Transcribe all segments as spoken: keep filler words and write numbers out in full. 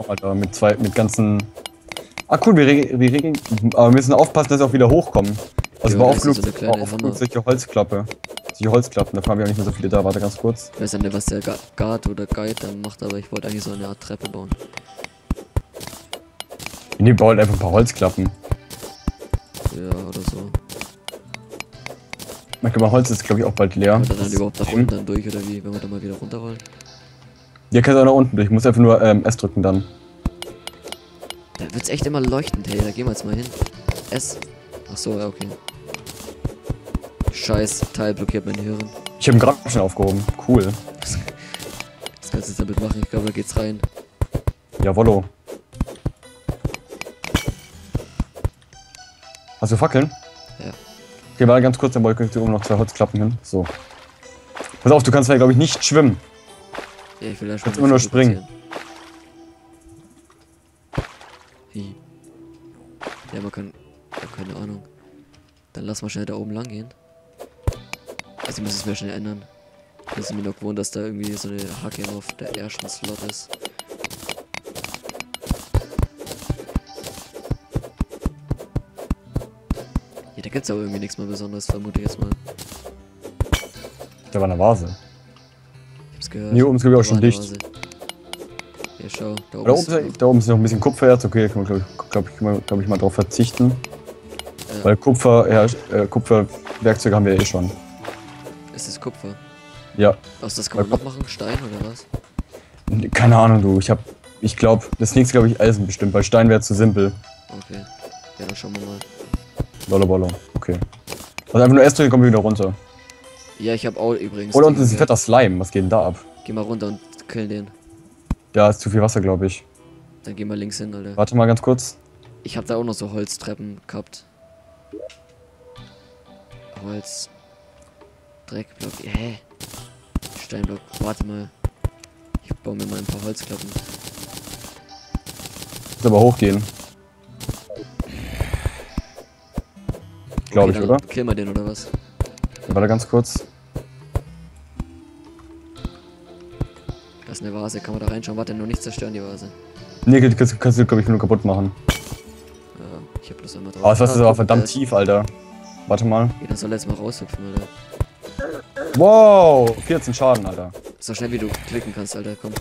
Oh, Alter, mit zwei, mit ganzen... Ah, cool, wir regeln... Aber wir müssen aufpassen, dass wir auch wieder hochkommen. Also ja, war auf genug, so kleine, auf genug solche Holzklappe. Solche Holzklappen, da fahren wir auch nicht mehr so viele da. Warte, ganz kurz. Ich weiß ja nicht, was der Guard oder Guide dann macht, aber ich wollte eigentlich so eine Art Treppe bauen. Wir bauen einfach ein paar Holzklappen. Ja, oder so. Man kann mal Holz ist, glaube ich, auch bald leer. Kann man dann, dann überhaupt nach unten durch, oder wie, wenn wir da mal wieder runterrollen? Ja, kannst du auch nach unten durch. Ich muss einfach nur ähm, S drücken dann. Da wird's echt immer leuchtend, hey. Da gehen wir jetzt mal hin. S. Ach so, ja, okay. Scheiß Teil blockiert mein Hirn. Ich habe gerade schon aufgehoben. Cool. Das kannst du jetzt damit machen. Ich glaube, da geht's rein. Jawollo. Hast du Fackeln? Ja. Okay, warte ganz kurz, dann wollte ich dir oben noch zwei Holzklappen hin. So. Pass auf, du kannst ja, glaube ich, nicht schwimmen. Ja, ich will da schon. Du kannst immer nur springen. Wie? Ja, man kann... Ich hab keine Ahnung. Dann lass mal schnell da oben lang gehen. Also ich muss es mir schnell ändern. Ich muss mir noch gewohnt, dass da irgendwie so eine Hacke auf der ersten Slot ist. Ja, da gibt's ja auch irgendwie nichts mehr Besonderes, vermute ich jetzt mal. Da war eine Vase. Ich hab's gehört. Hier oben ist glaube ich auch schon dicht. Ja, schau. Da oben, da, ist oben, da oben ist noch ein bisschen Kupfererz. Okay, da kann man glaube ich, glaub, glaub ich mal drauf verzichten. Ja. Weil Kupfer, ja, äh, Kupferwerkzeuge haben wir eh schon. Ist das Kupfer? Ja. Aus das kann man noch machen? Stein oder was? Keine Ahnung, du. Ich hab, ich glaube, das nächste glaube ich Eisen bestimmt, weil Stein wäre zu simpel. Okay. Ja, dann schauen wir mal. Lollobollo, okay. Also einfach nur erst drücken, kommen wir wieder runter. Ja, ich hab auch übrigens... Oder unten ist ein fetter Slime, was geht denn da ab? Geh mal runter und kill den. Da ist zu viel Wasser, glaube ich. Dann geh mal links hin, Alter. Warte mal ganz kurz. Ich hab da auch noch so Holztreppen gehabt. Holz... Dreckblock, hä? Steinblock, warte mal. Ich baue mir mal ein paar Holzklappen. Muss aber hochgehen. Glaube okay, ich, oder? Kill mal den, oder was? Ja, warte ganz kurz. Da ist eine Vase, kann man da reinschauen? Warte, nur nicht zerstören, die Vase. Nee, die kannst, kannst du, glaube ich, nur kaputt machen. Ja, ich hab das immer drauf. Oh, das ah, ist aber verdammt das. Tief, Alter. Warte mal. Ja, dann soll er jetzt mal raushüpfen, Alter. Wow, vierzehn Schaden, Alter. So schnell wie du klicken kannst, Alter, komm.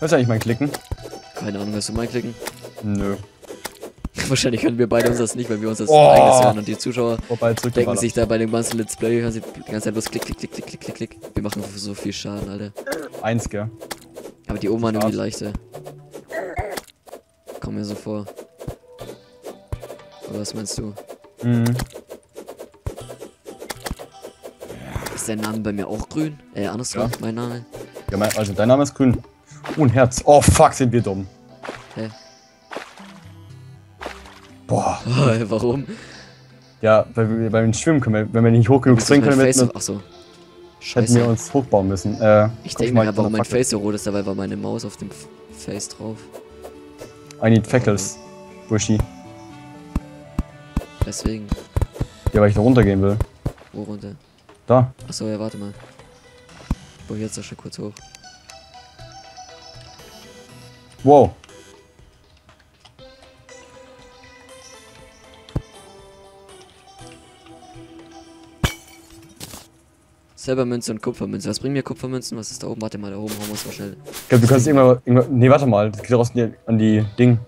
Hörst du eigentlich mein Klicken? Keine Ahnung, hörst du mein Klicken? Nö. Wahrscheinlich können wir beide uns das nicht, weil wir uns das oh. eigenes hören und die Zuschauer Wobei, denken sich da bei dem ganzen Let's Play, hören sie die ganze Zeit bloß klick, klick, klick, klick, klick, klick, klick. Wir machen so viel Schaden, Alter. Eins, gell? Aber die Oma nimmt die leichte. Komm mir so vor. Oder was meinst du? Mhm. Ist dein Name bei mir auch grün? Äh, andersrum, ja. Mein Name? Ja, mein, also dein Name ist grün. Oh, ein Herz. Oh, fuck, sind wir dumm. Hä? Boah. Warum? Ja, weil wir beim Schwimmen können, wir, wenn wir nicht hoch genug springen können, Face hätten, so. Hätten wir uns hochbauen müssen. Äh, ich denke mal, warum mein Face so rot ist, dabei war meine Maus auf dem Face drauf. I need Fackles, okay. Bushy. Deswegen. Ja, weil ich da runtergehen will. Wo runter? Da. Achso, ja, warte mal. Ich baue jetzt doch schon kurz hoch. Wow. Silbermünze und Kupfermünze. Was bringen mir Kupfermünzen? Was ist da oben? Warte mal, da oben haben wir es so schnell. Ich glaube, du kannst irgendwann, irgendwann. Nee, warte mal. Das geht raus an die Ding.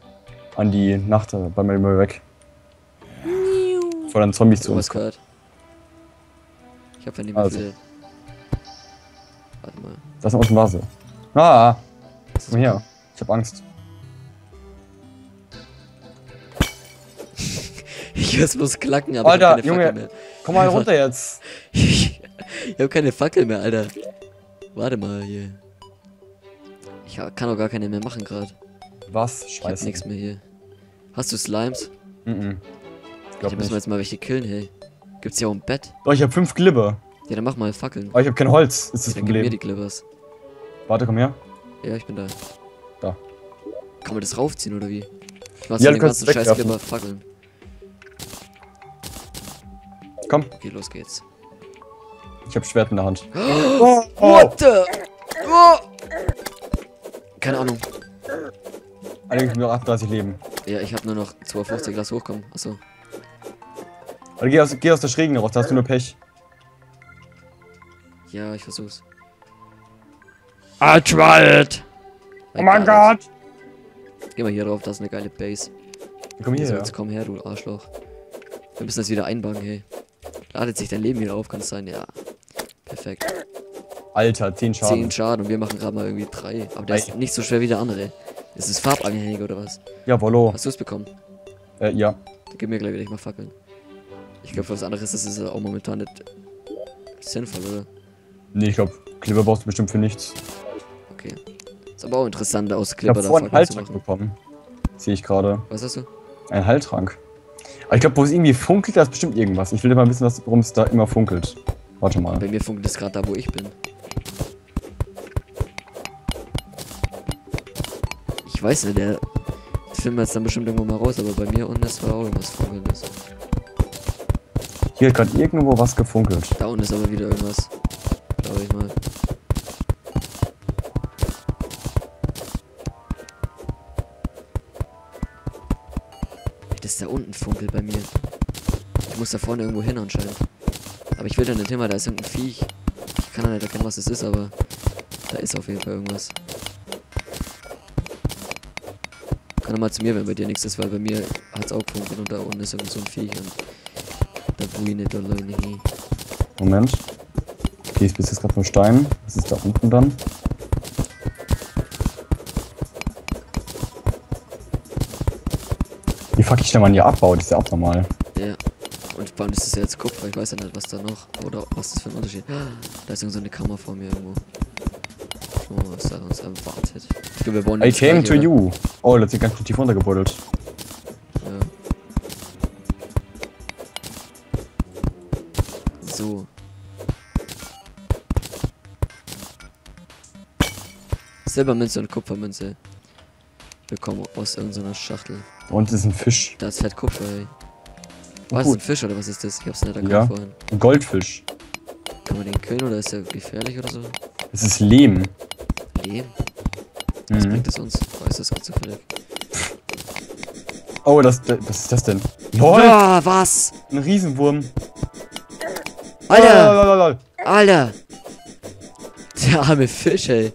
An die Nacht. Bei mir immer weg. Vor dann Zombies zu uns. Gehört. Ich hab ja nicht mehr also. Viel. Warte mal. Das ist unten Vase. Ah! Komm her. Cool. Ich hab Angst. Ich hör's bloß klacken, aber Alter, ich hab keine Junge, Fackel mehr. Komm mal runter jetzt. Ich hab keine Fackel mehr, Alter. Warte mal hier. Ich kann auch gar keine mehr machen gerade. Was? Scheiße. Ich hab nichts mehr hier. Hast du Slimes? Mhm. Ich glaub nicht. Da müssen wir jetzt mal welche killen, hey. Gibt's ja auch ein Bett. Oh, ich hab fünf Glibber. Ja, dann mach mal Fackeln. Oh, ich hab kein Holz. Ist das ja, dann Problem. Gib mir die Glibbers. Warte, komm her. Ja, ich bin da. Da. Kann man das raufziehen oder wie? Ich mach ja, du den kannst ganzen Scheiß Glibber fackeln. Komm. Okay, los geht's. Ich hab Schwert in der Hand. Oh, oh. What the? Oh. Keine Ahnung. Allerdings nur noch achtunddreißig Leben. Ja, ich hab nur noch zweihundertfünfzig, lass hochkommen. Achso. Also geh aus, geh aus der Schrägen raus, da hast du nur Pech. Ja, ich versuch's. Archwald! Oh mein Gott! Geh mal hier rauf, das ist eine geile Base. Komm hier, ja. Komm her, du Arschloch. Wir müssen das wieder einbauen, hey. Ladet sich dein Leben wieder auf, kann es sein, ja. Perfekt. Alter, zehn Schaden. zehn Schaden und wir machen gerade mal irgendwie drei. Aber der Ei. Ist nicht so schwer wie der andere. Ist es farbanhängig oder was? Ja, Wollo. Hast du es bekommen? Äh, ja. Dann gib mir gleich wieder, ich mach Fackeln. Ich glaube, für was anderes ist es auch momentan nicht sinnvoll, oder? Nee, ich glaube, Clipper brauchst du bestimmt für nichts. Okay. Ist aber auch interessant, aus Clipper ich da Fackeln einen zu machen. Bekommen. Sehe ich gerade. Was hast du? Ein Heiltrank. Aber ich glaube, wo es irgendwie funkelt, da ist bestimmt irgendwas. Ich will mal wissen, warum es da immer funkelt. Warte mal. Bei mir funkelt es gerade da, wo ich bin. Ich weiß nicht, der Film jetzt dann bestimmt irgendwo mal raus, aber bei mir unten ist war auch irgendwas Funkelndes. Hier hat gerade irgendwo was gefunkelt. Da unten ist aber wieder irgendwas. Glaube ich mal. Das da unten funkelt bei mir. Ich muss da vorne irgendwo hin anscheinend. Aber ich will da nicht hin, weil da ist irgendein Viech. Ich kann da nicht erkennen, was das ist, aber da ist auf jeden Fall irgendwas. Kann doch mal zu mir, wenn bei dir nichts ist, weil bei mir hat es auch gefunkelt und da unten ist irgend so ein Viech. Und da buine da leune. Moment. Okay, ich bin jetzt gerade vom Stein. Was ist da unten dann? Wie fuck ich denn mal hier abbaut, ist ja auch normal. Ja, und vor allem ist es ja jetzt Kupfer, ich weiß ja nicht, was da noch, oder was das für ein Unterschied. Da ist irgend so eine Kammer vor mir irgendwo. Oh, was da uns erwartet. Ich glaube, wir wollen I came to you. Oh, das ist ganz tief runtergebuddelt. Ja. So. Silbermünze und Kupfermünze. Wir kommen aus irgendeiner Schachtel. Und das ist ein Fisch. Das ist halt Kupfer, ey. Oh, was ist ein Fisch oder was ist das? Ich hab's nicht erkannt ja. vorhin. Ein Goldfisch. Kann man den killen oder ist der gefährlich oder so? Es ist Lehm. Lehm? Was mhm. bringt es uns? Oh, ist das gerade zufällig? Oh, das, das, was ist das denn? LOL! Ja, was? Ein Riesenwurm. Alter! Lalalala. Alter! Der arme Fisch, ey.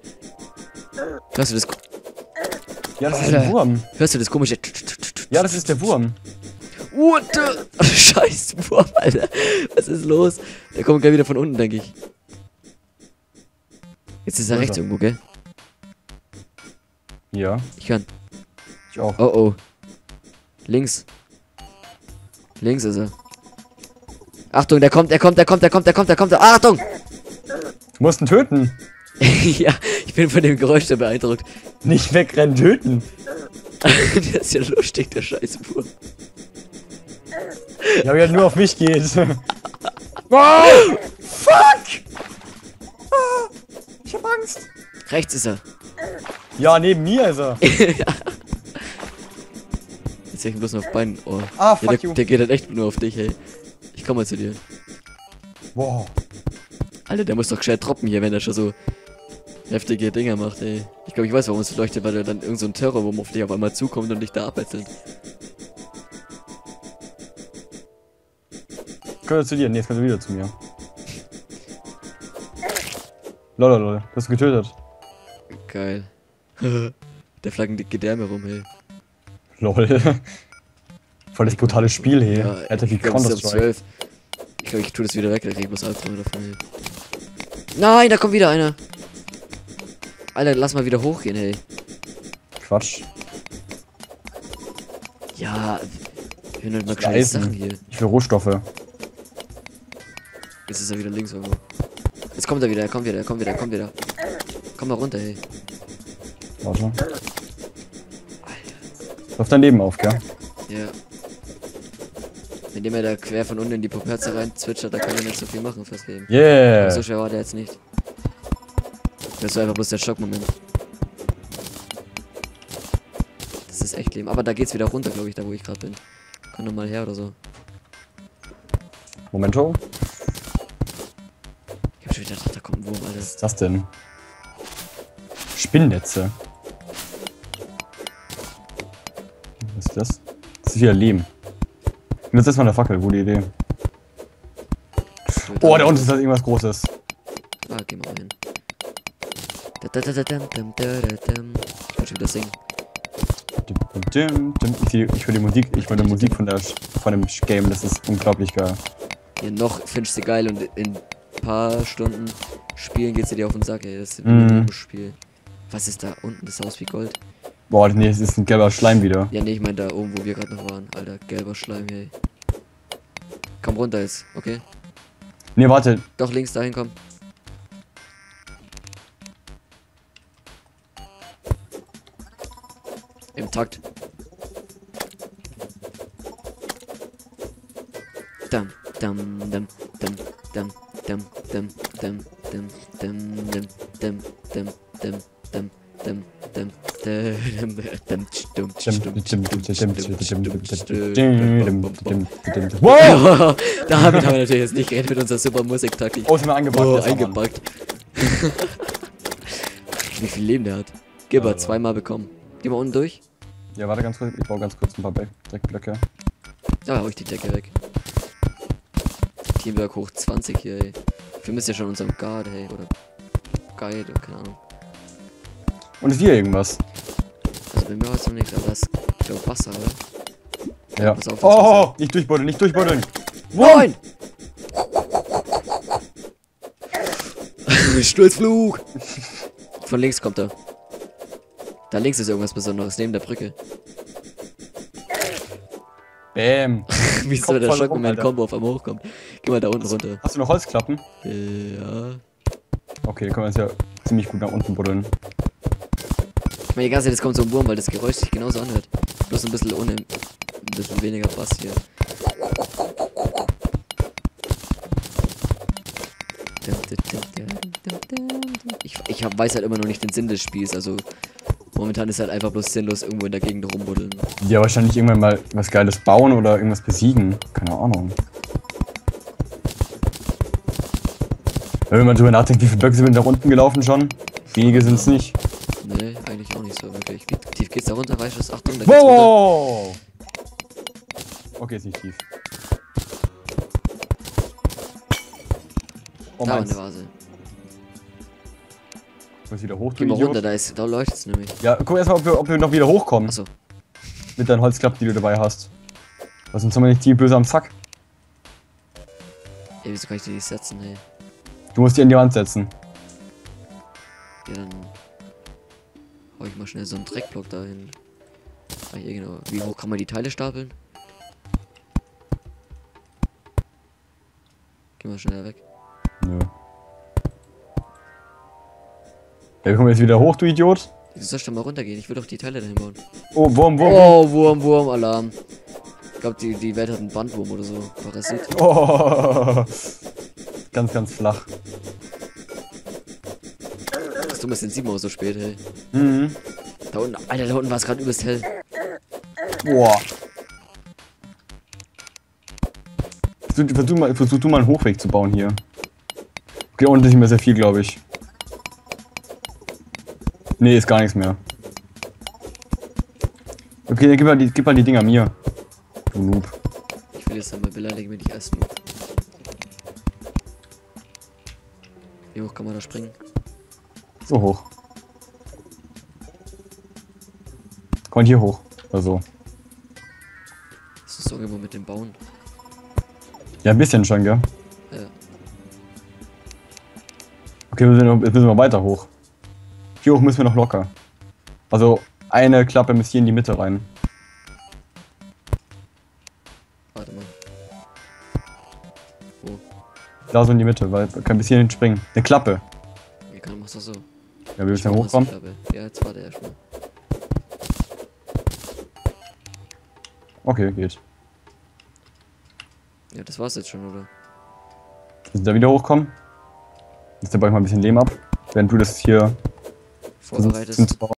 Hast du das... Ja, das Alter. Ist ein Wurm. Hörst du das komische? Ja, das ist der Wurm. What the... Scheiß Wurm, Alter. Was ist los? Der kommt gleich wieder von unten, denke ich. Jetzt ist er rechts irgendwo, gell? Ja. Ich kann. Ich auch. Oh, oh. Links. Links ist er. Achtung, der kommt, der kommt, der kommt, der kommt, der kommt, der kommt. Der... Ah, Achtung! Du musst ihn töten. Ja, ich bin von dem Geräusch sehr beeindruckt. Nicht wegrennen, töten! Der ist ja lustig, der Scheißwurm. Ja, aber ja nur auf mich geht. Oh, fuck! Oh, ich hab Angst. Rechts ist er. Ja, neben mir ist er. Ja. Jetzt hängt bloß noch auf beiden Ohr. Ah, fuck ja, der, you. Der geht halt echt nur auf dich, ey. Ich komm mal zu dir. Wow. Alter, der muss doch gescheit droppen hier, wenn er schon so heftige Dinger macht, ey. Ich glaube, ich weiß, warum es leuchtet, weil er dann irgend so ein Terrorwurm auf dich auf einmal zukommt und dich da abwechselt. Können wir zu dir? Ne, jetzt kommt er wieder zu mir. Lol, lol, du hast ihn getötet. Geil. Der flaggen dicke Därme rum, ey. Lol. Voll das brutale Spiel, hey. Ja, er hat wie Counter-Strike. Ich glaube, ich tue das wieder weg, da krieg ich was Albträume davon, hey. Nein, da kommt wieder einer. Alter, lass mal wieder hochgehen, hey. Quatsch. Ja, wir hören mal kleine Sachen hier. Ich will Rohstoffe. Jetzt ist er wieder links irgendwo. Jetzt kommt er wieder, er kommt wieder, er kommt wieder, er kommt wieder. Komm mal runter, hey. Warte. Alter. Läuft dein Leben auf, gell? Ja. Indem er da quer von unten in die Popperze rein zwitschert, da kann er nicht so viel machen fürs Leben. Yeah! Aber so schwer war der jetzt nicht. Das war einfach bloß der Schockmoment. Das ist echt Leben. Aber da geht's wieder runter, glaube ich, da wo ich gerade bin. Komm doch mal her oder so. Momento. Ich hab schon wieder gedacht, da kommt ein Wurm, Alter. Was ist das denn? Spinnnetze. das? Das ist wieder Lehm. Ich benutze erstmal eine Fackel, gute Idee. Oh, da unten ist das irgendwas Großes. Ah, geh mal hin. Ich kann schon wieder singen. Ich höre die Musik, ich höre die Musik von, der, von dem Game, das ist unglaublich geil. Ja, noch findest du sie geil und in ein paar Stunden spielen geht's dir auf den Sack, ey. Das ist ein mm. Spiel. Was ist da unten? Das aus wie Gold. Boah, nee, es ist ein gelber Schleim wieder. Ja, nee, ich meine da oben, wo wir gerade noch waren. Alter, gelber Schleim, hey. Komm runter jetzt, okay? Nee, warte. Doch links dahin, komm. Im Takt. Dam, dam, dam, dam, dam, dam, dam, dam, dam, dam, dam, dam, dam, dam, dam, dam, wow! Damit haben wir natürlich jetzt nicht geredet mit unserer super Musiktaktik. Oh, ist mir angebackt. Oh, eingebackt. Wie viel Leben der hat. Gib mal, zweimal bekommen. Geh mal unten durch. Ja, warte ganz kurz. Ich baue ganz kurz ein paar Deckblöcke. Da hau ich die Decke weg. Teamwork hoch zwanzig hier, ey. Wir müssen ja schon unseren Guard, hey, oder Guide, oder keine Ahnung. Und ist hier irgendwas? Also bei mir weiß noch nichts, aber das ist, glaube ich, Wasser, oder? Ja. Pass auf, oh, Wasser. Nicht durchbuddeln, nicht durchbuddeln! Nein! Sturzflug! Von links kommt er. Da links ist irgendwas Besonderes, neben der Brücke. Bäm! Wie so der Schock, wenn mein Combo auf einmal hochkommt. Geh mal da unten hast, runter. Hast du noch Holzklappen? Ja. Okay, dann können wir jetzt ja ziemlich gut nach unten buddeln. Ich meine, die ganze Zeit, jetzt kommt so ein Wurm, weil das Geräusch sich genauso anhört. Bloß ein bisschen ohne, ein bisschen weniger Bass hier. Ich, ich hab, weiß halt immer noch nicht den Sinn des Spiels, also momentan ist halt einfach bloß sinnlos irgendwo in der Gegend rumbuddeln. Ja, wahrscheinlich irgendwann mal was Geiles bauen oder irgendwas besiegen. Keine Ahnung. Wenn man drüber nachdenkt, wie viele Blöcke sind nach unten gelaufen schon? Wenige sind es nicht. Nee, eigentlich auch nicht so wirklich. Ge tief geht's da runter, weißt du was? Achtung, da geht's wow! Runter. Okay, ist nicht tief. Oh, da war eine Vase. Ich muss wieder hoch. Geh mal runter, da, ist, da leuchtet's nämlich. Ja, guck erstmal, ob wir, ob wir noch wieder hochkommen. Achso. Mit deinen Holzklappen, die du dabei hast. Was sonst haben wir nicht die böse am Sack. Ey, wieso kann ich die nicht setzen, ey? Du musst die an die Wand setzen. Ja, dann hau ich mal schnell so einen Dreckblock dahin. Ah, hier genau. Wie hoch kann man die Teile stapeln? Geh mal schneller weg. Nö. Ja. Ja, wir kommen jetzt wieder hoch, du Idiot. Du sollst doch mal runtergehen, ich will doch die Teile dahin bauen. Oh, Wurm, Wurm. Oh, Wurm, Wurm, Alarm. Ich glaube, die, die Welt hat einen Bandwurm oder so. Parasit. Oh. Ganz, ganz flach. Du bist in sieben Uhr so spät, hey. Mhm. Da unten, Alter, da unten war es gerade übelst hell. Boah. Versuch, versuch, mal, versuch du mal einen Hochweg zu bauen hier. Okay, unten ist nicht mehr sehr viel, glaube ich. Nee, ist gar nichts mehr. Okay, gib mal die, gib mal die Dinger mir. Du Noob. Ich will jetzt einmal beleidigen, wenn ich erst Noob. Wie hoch kann man da springen? So hoch. Komm hier hoch. Oder so. Ist das so irgendwo mit dem Bauen? Ja, ein bisschen schon, gell? Ja. Okay, wir sind, jetzt müssen wir weiter hoch. Hier hoch müssen wir noch locker. Also eine Klappe muss hier in die Mitte rein. Warte mal. Wo? Da so in die Mitte, weil wir können bis hierhin springen. Eine Klappe. Ja, kann, machst du so. Ja, wir müssen ja hochkommen. Ja, jetzt warte erstmal. Okay, geht. Ja, das war's jetzt schon, oder? Müssen da wieder hochkommen? Jetzt dabei mal ein bisschen Lehm ab, während du das hier vorbereitest.